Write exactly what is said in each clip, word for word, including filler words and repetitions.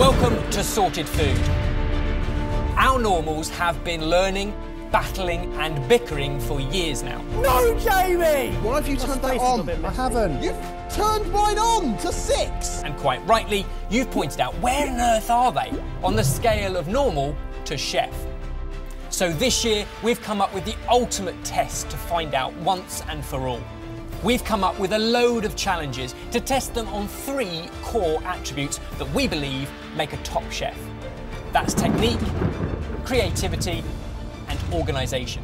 Welcome to Sorted Food. Our normals have been learning, battling and bickering for years now. No, Jamie! Why have you turned that on? I haven't. You've turned mine on to six! And quite rightly, you've pointed out where on earth are they on the scale of normal to chef. So this year, we've come up with the ultimate test to find out once and for all. We've come up with a load of challenges to test them on three core attributes that we believe make a top chef. That's technique, creativity, and organisation.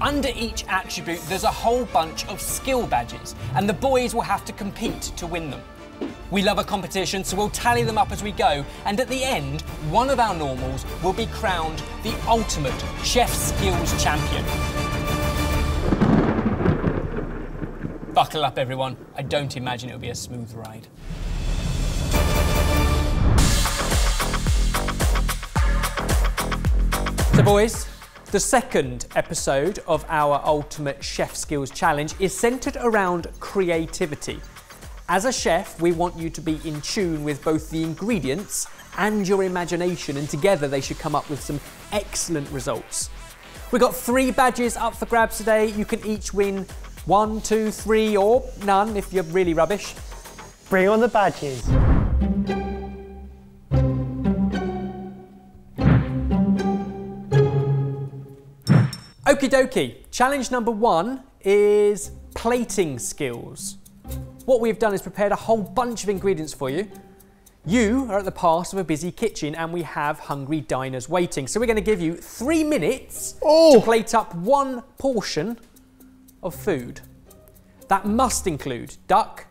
Under each attribute, there's a whole bunch of skill badges, and the boys will have to compete to win them. We love a competition, so we'll tally them up as we go, and at the end, one of our normals will be crowned the ultimate chef skills champion. Buckle up, everyone. I don't imagine it'll be a smooth ride. So, boys, the second episode of our Ultimate Chef Skills Challenge is centred around creativity. As a chef, we want you to be in tune with both the ingredients and your imagination, and together they should come up with some excellent results. We've got three badges up for grabs today. You can each win one, two, three, or none if you're really rubbish. Bring on the badges. Okie dokie, challenge number one is plating skills. What we've done is prepared a whole bunch of ingredients for you. You are at the pass of a busy kitchen and we have hungry diners waiting. So we're going to give you three minutes oh. to plate up one portion of food. That must include duck,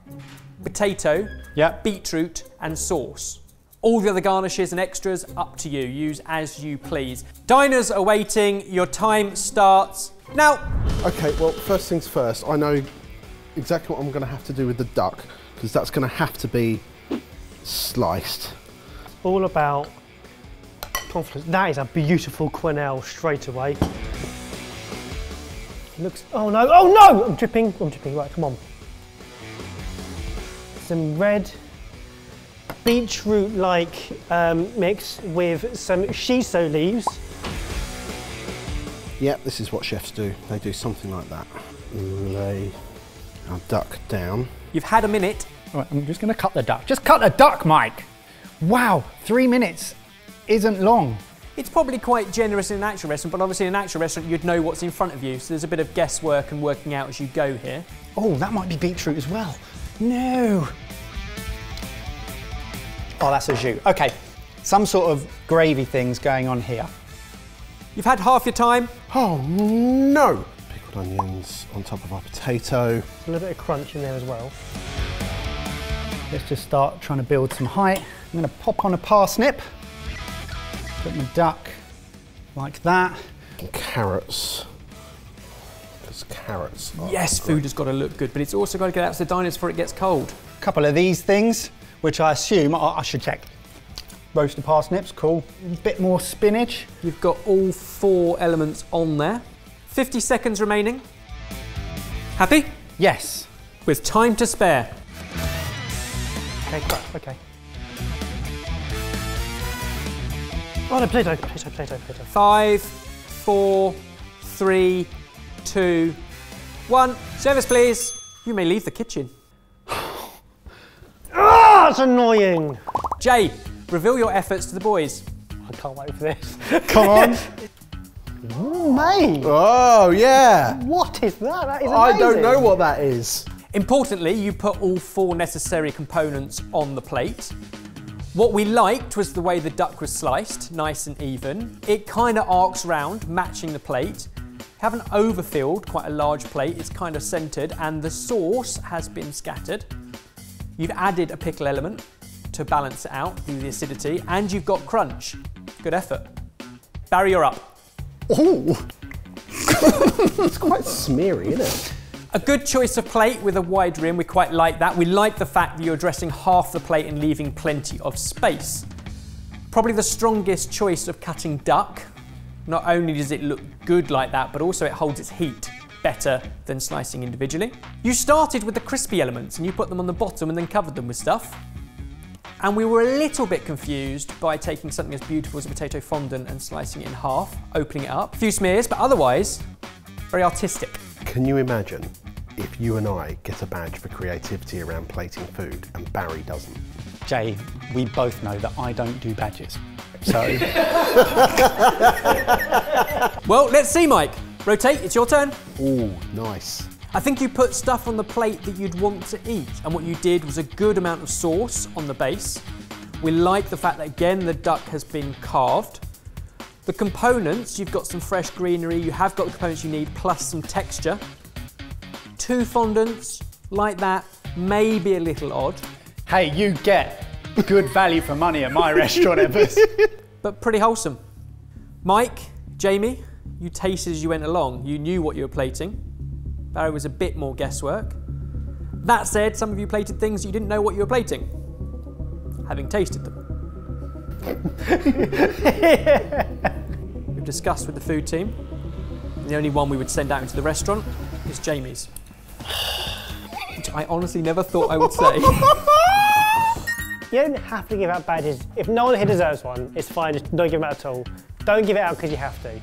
potato, yep. beetroot and sauce. All the other garnishes and extras up to you. Use as you please. Diners are waiting. Your time starts now. Okay, well, first things first. I know exactly what I'm going to have to do with the duck, because that's going to have to be sliced. All about confidence. That is a beautiful quenelle straight away. It looks. Oh no! Oh no! I'm dripping. I'm dripping. Right, come on. Some red beetroot-like um, mix with some shiso leaves. Yep, this is what chefs do. They do something like that. They. I'll duck down. You've had a minute. All right, I'm just going to cut the duck. Just cut the duck, Mike! Wow, three minutes isn't long. It's probably quite generous in an actual restaurant, but obviously in an actual restaurant you'd know what's in front of you, so there's a bit of guesswork and working out as you go here. Oh, that might be beetroot as well. No! Oh, that's a jus. Okay, some sort of gravy thing's going on here. You've had half your time. Oh, no! Onions on top of our potato. A little bit of crunch in there as well. Let's just start trying to build some height. I'm going to pop on a parsnip. Put my duck like that. And carrots. Because carrots are Yes, great. Food has got to look good, but it's also got to get out to the diners before it gets cold. A couple of these things, which I assume are, I should check. Roasted parsnips, cool. A bit more spinach. You've got all four elements on there. fifty seconds remaining. Happy? Yes. With time to spare. Okay, okay. Oh, no, Play-Doh, Play-Doh, Play-Doh, Play-Doh. Five, four, three, two, one. Service, please. You may leave the kitchen. Ah, oh, that's annoying. Jay, reveal your efforts to the boys. I can't wait for this. Come on. Ooh, mate! Oh, yeah! What is that? That is amazing! I don't know what that is. Importantly, you put all four necessary components on the plate. What we liked was the way the duck was sliced, nice and even. It kind of arcs round, matching the plate. Haven't overfilled, quite a large plate, it's kind of centred, and the sauce has been scattered. You've added a pickle element to balance it out through the acidity, and you've got crunch. Good effort. Barry, you're up. Oh, it's quite smeary, isn't it? A good choice of plate with a wide rim, we quite like that. We like the fact that you're dressing half the plate and leaving plenty of space. Probably the strongest choice of cutting duck. Not only does it look good like that, but also it holds its heat better than slicing individually. You started with the crispy elements and you put them on the bottom and then covered them with stuff. And we were a little bit confused by taking something as beautiful as a potato fondant and slicing it in half, opening it up. A few smears, but otherwise, very artistic. Can you imagine if you and I get a badge for creativity around plating food and Barry doesn't? Jay, we both know that I don't do badges, so... Well, let's see, Mike. Rotate, it's your turn. Ooh, nice. I think you put stuff on the plate that you'd want to eat, and what you did was a good amount of sauce on the base. We like the fact that, again, the duck has been carved. The components, you've got some fresh greenery, you have got the components you need, plus some texture. Two fondants, like that, maybe a little odd. Hey, you get good value for money at my restaurant, Evers. But pretty wholesome. Mike, Jamie, you tasted as you went along. You knew what you were plating. Barry was a bit more guesswork. That said, some of you plated things you didn't know what you were plating, having tasted them. Yeah. We've discussed with the food team. The only one we would send out into the restaurant is Jamie's, which I honestly never thought I would say. You don't have to give out badges. If no one here deserves one, it's fine, just don't give them out at all. Don't give it out because you have to.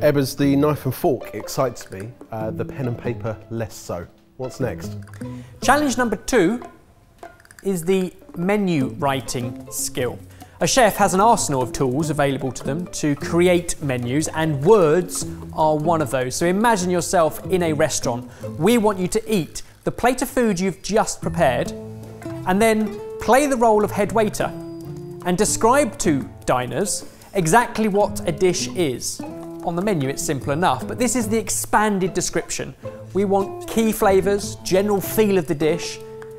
Ebbers, the knife and fork excites me, uh, the pen and paper less so. What's next? Challenge number two is the menu writing skill. A chef has an arsenal of tools available to them to create menus, and words are one of those. So imagine yourself in a restaurant. We want you to eat the plate of food you've just prepared and then play the role of head waiter and describe to diners exactly what a dish is. On the menu, it's simple enough, but this is the expanded description. We want key flavours, general feel of the dish,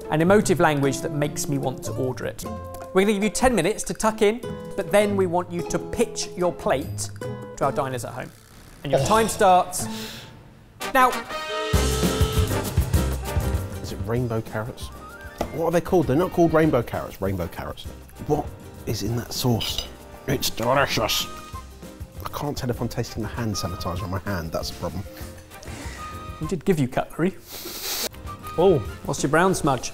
and emotive language that makes me want to order it. We're going to give you ten minutes to tuck in, but then we want you to pitch your plate to our diners at home. And your time starts now. Is it rainbow carrots? What are they called? They're not called rainbow carrots, rainbow carrots. What is in that sauce? It's delicious. I can't tell if I'm tasting the hand sanitizer on my hand, that's the problem. We did give you cutlery. Oh, what's your brown smudge?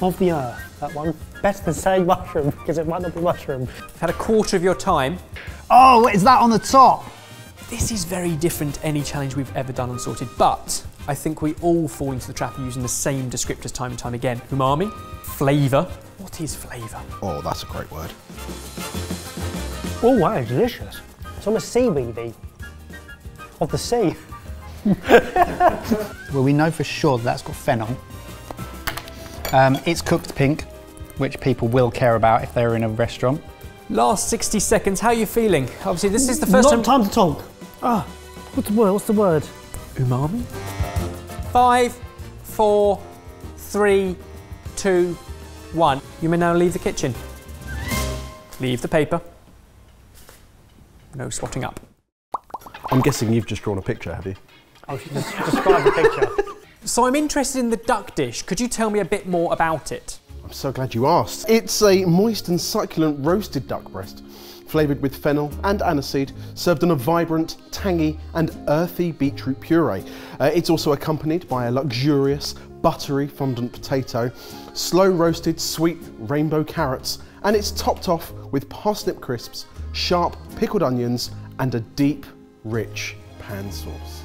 Of the earth, that one. Better than saying mushroom, because it might not be mushroom. Had a quarter of your time. Oh, is that on the top? This is very different to any challenge we've ever done on Sorted, but I think we all fall into the trap of using the same descriptors time and time again. Umami, flavour. What is flavour? Oh, that's a great word. Oh, wow, delicious. It's almost seaweedy, of the sea. Well, we know for sure that that's got fennel. Um, it's cooked pink, which people will care about if they're in a restaurant. Last sixty seconds, how are you feeling? Obviously, this is the first time- Not time to talk. Ah, what's the word, what's the word? Umami? Five, four, three, two, one. You may now leave the kitchen. Leave the paper. No swatting up. I'm guessing you've just drawn a picture, have you? I should just describe the picture. So I'm interested in the duck dish. Could you tell me a bit more about it? I'm so glad you asked. It's a moist and succulent roasted duck breast, flavoured with fennel and aniseed, served in a vibrant, tangy and earthy beetroot puree. Uh, it's also accompanied by a luxurious, buttery fondant potato, slow roasted sweet rainbow carrots, and it's topped off with parsnip crisps, sharp pickled onions and a deep, rich pan sauce.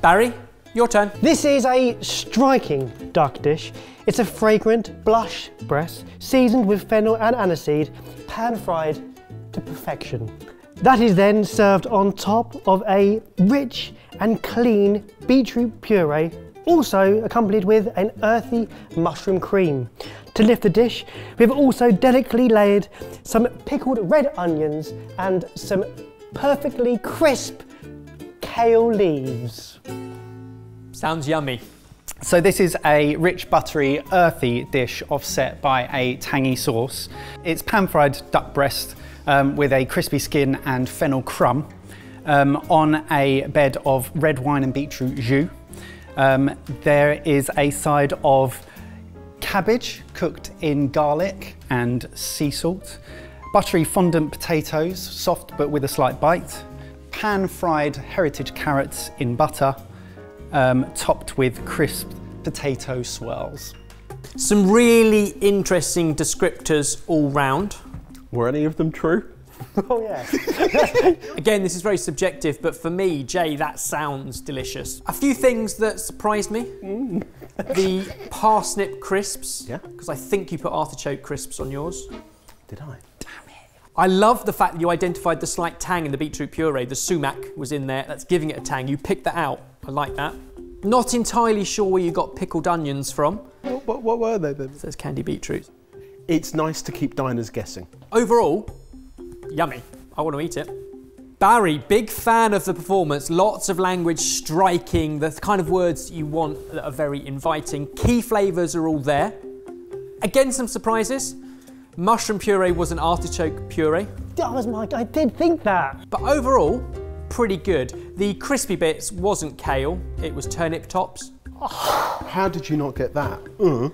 Barry, your turn. This is a striking duck dish. It's a fragrant, blush breast, seasoned with fennel and aniseed, pan-fried to perfection. That is then served on top of a rich and clean beetroot puree, also accompanied with an earthy mushroom cream. To lift the dish, we have also delicately layered some pickled red onions and some perfectly crisp kale leaves. Sounds yummy. So this is a rich, buttery, earthy dish offset by a tangy sauce. It's pan-fried duck breast um, with a crispy skin and fennel crumb um, on a bed of red wine and beetroot jus. Um, there is a side of cabbage cooked in garlic and sea salt, buttery fondant potatoes, soft but with a slight bite, pan-fried heritage carrots in butter, um, topped with crisp potato swirls. Some really interesting descriptors all round. Were any of them true? Oh yeah. Again, this is very subjective, but for me, Jay, that sounds delicious. A few things that surprised me. Mm. The parsnip crisps. Yeah. Because I think you put artichoke crisps on yours. Did I? Damn it. I love the fact that you identified the slight tang in the beetroot puree. The sumac was in there. That's giving it a tang. You picked that out. I like that. Not entirely sure where you got pickled onions from. What, what, what were they then? It says candy beetroot. It's nice to keep diners guessing. Overall, yummy. I want to eat it. Barry, big fan of the performance. Lots of language striking, the kind of words you want that are very inviting. Key flavours are all there. Again, some surprises. Mushroom puree was an artichoke puree. That was my, I did think that. But overall, pretty good. The crispy bits wasn't kale, it was turnip tops. Oh. How did you not get that? Uh.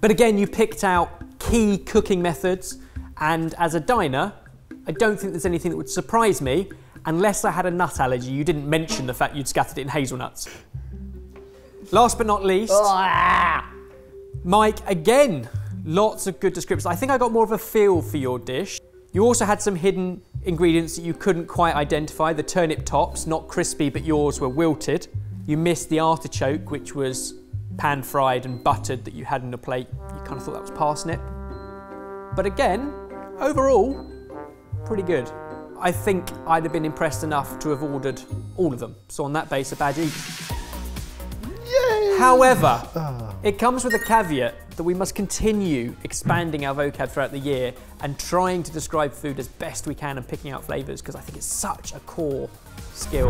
But again, you picked out key cooking methods, and as a diner, I don't think there's anything that would surprise me unless I had a nut allergy. You didn't mention the fact you'd scattered it in hazelnuts. Last but not least, Mike, again, lots of good descriptions. I think I got more of a feel for your dish. You also had some hidden ingredients that you couldn't quite identify. The turnip tops, not crispy, but yours were wilted. You missed the artichoke, which was pan-fried and buttered that you had in a plate. You kind of thought that was parsnip. But again, overall, pretty good. I think I'd have been impressed enough to have ordered all of them. So on that base, a bad eat. Yay! However, oh. It comes with a caveat that we must continue expanding our vocab throughout the year and trying to describe food as best we can and picking out flavours, because I think it's such a core skill.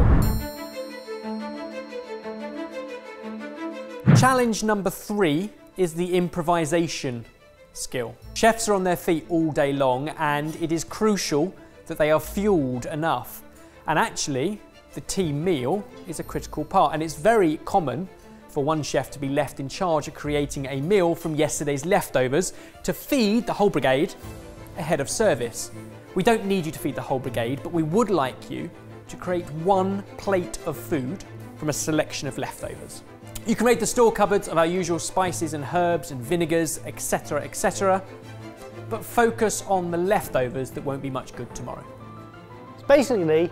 Challenge number three is the improvisation skill. Chefs are on their feet all day long, and it is crucial that they are fueled enough. And actually, the team meal is a critical part, and it's very common for one chef to be left in charge of creating a meal from yesterday's leftovers to feed the whole brigade ahead of service. We don't need you to feed the whole brigade, but we would like you to create one plate of food from a selection of leftovers. You can raid the store cupboards of our usual spices and herbs and vinegars, et cetera, et cetera, but focus on the leftovers that won't be much good tomorrow. It's basically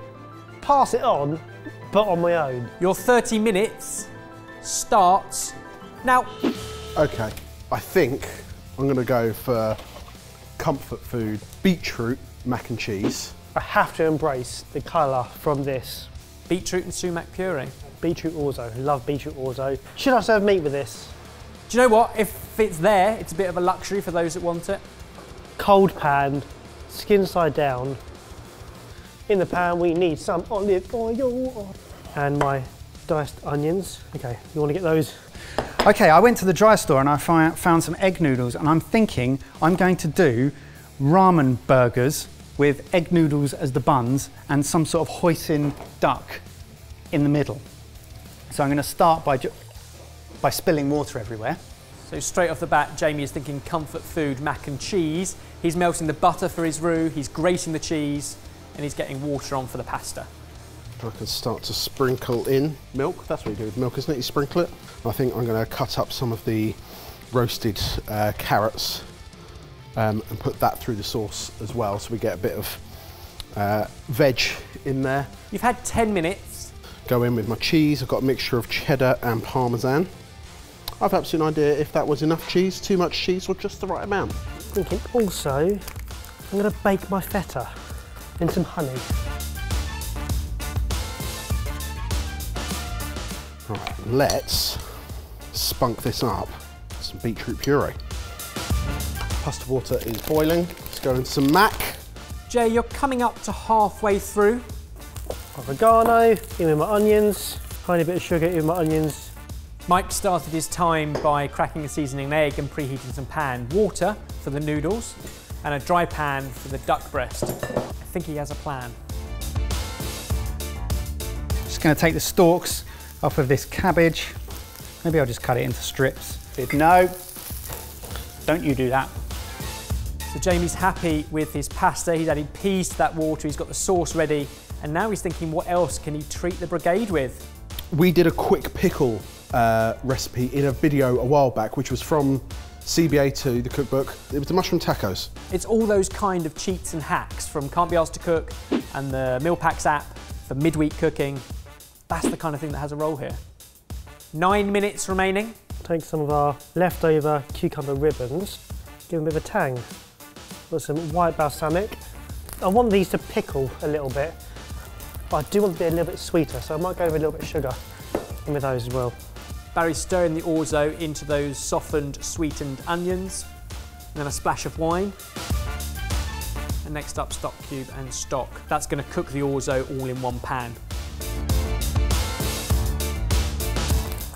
pass it on, but on my own. Your thirty minutes starts now. Okay, I think I'm gonna go for comfort food, beetroot mac and cheese. I have to embrace the colour from this. Beetroot and sumac puree. Beetroot orzo, love beetroot orzo. Should I serve meat with this? Do you know what? If it's there, it's a bit of a luxury for those that want it. Cold pan, skin side down. In the pan, we need some olive oil. And my diced onions. Okay, you want to get those? Okay, I went to the dry store and I found some egg noodles, and I'm thinking I'm going to do ramen burgers with egg noodles as the buns and some sort of hoisin duck in the middle. So I'm going to start by, by spilling water everywhere. So straight off the bat, Jamie is thinking comfort food, mac and cheese. He's melting the butter for his roux, he's grating the cheese, and he's getting water on for the pasta. I can start to sprinkle in milk. That's what you do with milk, isn't it? You sprinkle it. I think I'm going to cut up some of the roasted uh, carrots um, and put that through the sauce as well, so we get a bit of uh, veg in there. You've had ten minutes. Go in with my cheese. I've got a mixture of cheddar and parmesan. I've absolutely no idea if that was enough cheese, too much cheese, or just the right amount. Thinking also, I'm going to bake my feta in some honey. Right, let's spunk this up. Some beetroot puree. Pasta water is boiling. Let's go in some mac. Jay, you're coming up to halfway through. Oregano, in with my onions, tiny bit of sugar in with my onions. Mike started his time by cracking a seasoning egg and preheating some pan. Water for the noodles and a dry pan for the duck breast. I think he has a plan. Just going to take the stalks off of this cabbage. Maybe I'll just cut it into strips. No, don't you do that. So Jamie's happy with his pasta. He's added peas to that water. He's got the sauce ready. And now he's thinking, what else can he treat the brigade with? We did a quick pickle uh, recipe in a video a while back, which was from C B A two, the cookbook. It was the mushroom tacos. It's all those kind of cheats and hacks from Can't Be Asked to Cook and the Meal Packs app for midweek cooking. That's the kind of thing that has a role here. Nine minutes remaining. Take some of our leftover cucumber ribbons, give them a bit of a tang. Put some white balsamic. I want these to pickle a little bit, but I do want them to be a little bit sweeter, so I might go with a little bit of sugar in with those as well. Barry's stirring the orzo into those softened, sweetened onions, and then a splash of wine. And next up, stock cube and stock. That's going to cook the orzo all in one pan.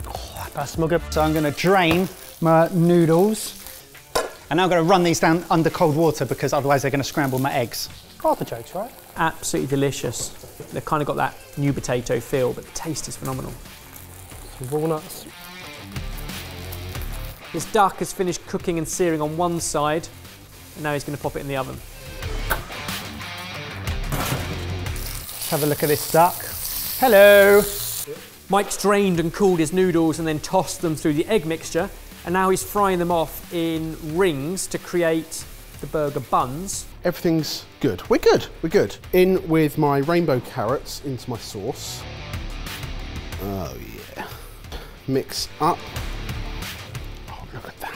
Oh, that smells good. So I'm going to drain my noodles. And now I'm going to run these down under cold water because otherwise they're going to scramble my eggs. Artichokes, right? Absolutely delicious. They've kind of got that new potato feel, but the taste is phenomenal. Some walnuts. This duck has finished cooking and searing on one side, and now he's going to pop it in the oven. Let's have a look at this duck. Hello. Mike's drained and cooled his noodles and then tossed them through the egg mixture. And now he's frying them off in rings to create the burger buns. Everything's good. We're good, we're good. In with my rainbow carrots into my sauce. Oh yeah. Mix up. Oh, look at that.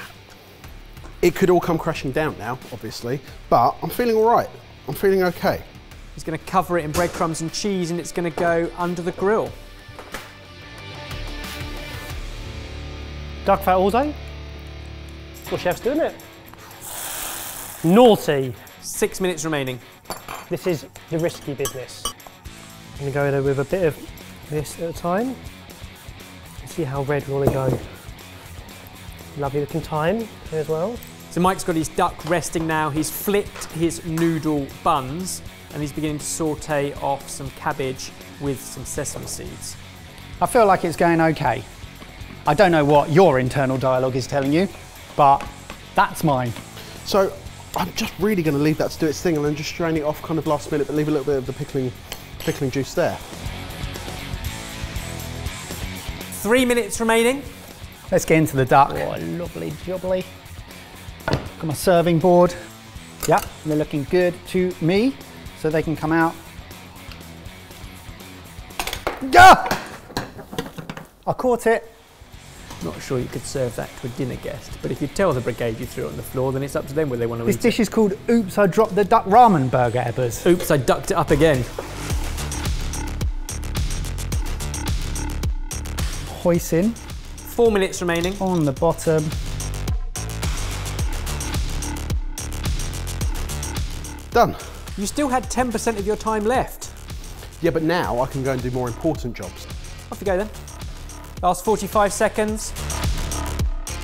It could all come crashing down now, obviously, but I'm feeling all right. I'm feeling okay. He's gonna cover it in breadcrumbs and cheese and it's gonna go under the grill. Duck fat orzo. That's what chef's doing it. Naughty. Six minutes remaining. This is the risky business. I'm gonna go in there with a bit of this at a time. Let's see how red we wanna go. Lovely looking thyme here as well. So Mike's got his duck resting now. He's flipped his noodle buns and he's beginning to saute off some cabbage with some sesame seeds. I feel like it's going okay. I don't know what your internal dialogue is telling you, but that's mine. So I'm just really going to leave that to do its thing and then just strain it off kind of last minute, but leave a little bit of the pickling, pickling juice there. Three minutes remaining. Let's get into the duck. Oh, lovely jubbly. Got my serving board. Yep, they're looking good to me, so they can come out. Yeah! I caught it. Not sure you could serve that to a dinner guest, but if you tell the brigade you threw it on the floor, then it's up to them whether they want to eat it. This dish is called Oops, I Dropped the Duck Ramen Burger, Ebbers. Oops, I ducked it up again. Hoisin. Four minutes remaining. On the bottom. Done. You still had ten percent of your time left. Yeah, but now I can go and do more important jobs. Off you go then. Last forty-five seconds.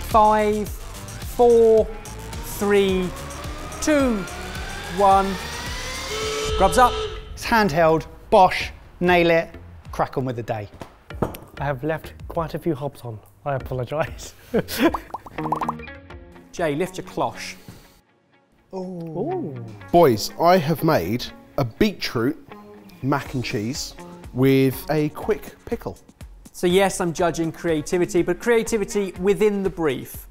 Five, four, three, two, one. Grubs up. It's handheld, Bosch, nail it, crack on with the day. I have left quite a few hobs on. I apologise. Jay, lift your cloche. Ooh. Ooh. Boys, I have made a beetroot mac and cheese with a quick pickle. So yes, I'm judging creativity, but creativity within the brief.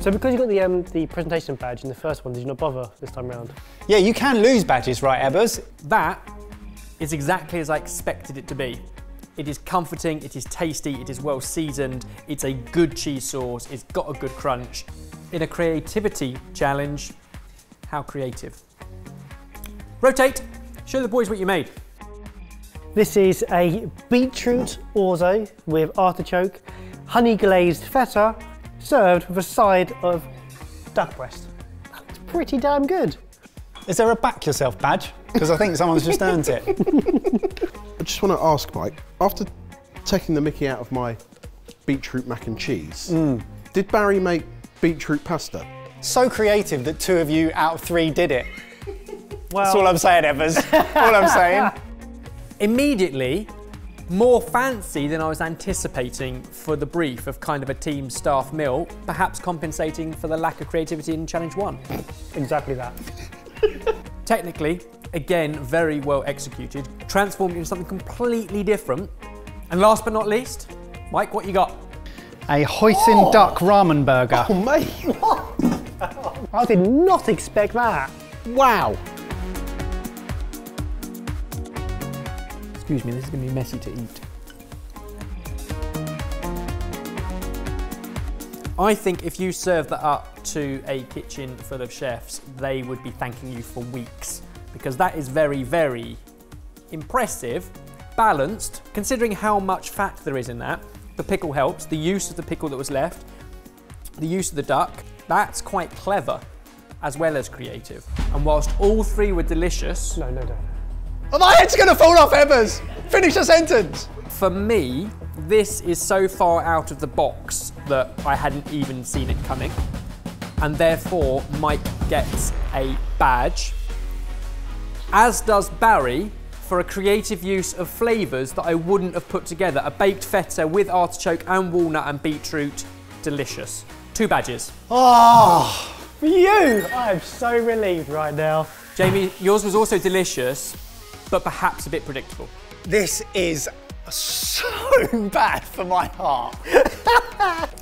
So because you got the, um, the presentation badge in the first one, did you not bother this time round? Yeah, you can lose badges, right, Ebbers? That is exactly as I expected it to be. It is comforting, it is tasty, it is well seasoned, it's a good cheese sauce, it's got a good crunch. In a creativity challenge, how creative. Rotate, show the boys what you made. This is a beetroot orzo with artichoke, honey glazed feta, served with a side of duck breast. That's pretty damn good. Is there a back yourself badge? Because I think someone's just earned it. I just want to ask Mike, after taking the mickey out of my beetroot mac and cheese, mm. did Barry make beetroot pasta? So creative that two of you out of three did it. Well, that's all I'm saying, Evers. All I'm saying. Immediately, more fancy than I was anticipating for the brief of kind of a team staff meal, perhaps compensating for the lack of creativity in challenge one. Exactly that. Technically, again, very well executed, transformed into something completely different. And last but not least, Mike, what you got? A hoisin oh. duck ramen burger. Oh mate, what? I did not expect that. Wow. Excuse me, this is gonna be messy to eat. I think if you serve that up to a kitchen full of chefs, they would be thanking you for weeks, because that is very, very impressive, balanced, considering how much fat there is in that. The pickle helps, the use of the pickle that was left, the use of the duck, that's quite clever as well as creative. And whilst all three were delicious... No, no, no. Oh, my head's gonna fall off, Evers! Finish the sentence! For me, this is so far out of the box that I hadn't even seen it coming. And therefore, Mike gets a badge, as does Barry, for a creative use of flavours that I wouldn't have put together. A baked feta with artichoke and walnut and beetroot. Delicious. Two badges. Oh, for you! I am so relieved right now. Jamie, yours was also delicious, but perhaps a bit predictable. This is so bad for my heart.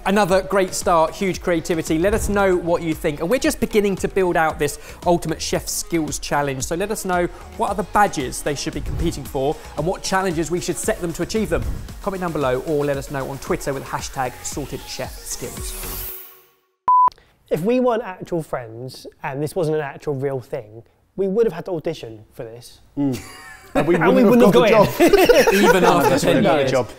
Another great start, huge creativity. Let us know what you think. And we're just beginning to build out this Ultimate Chef Skills Challenge. So let us know what other badges they should be competing for and what challenges we should set them to achieve them. Comment down below or let us know on Twitter with hashtag Sorted Chef Skills. If we weren't actual friends and this wasn't an actual real thing, we would have had to audition for this. Mm. And we wouldn't, and we wouldn't have, have got, got a job. Even after ten years.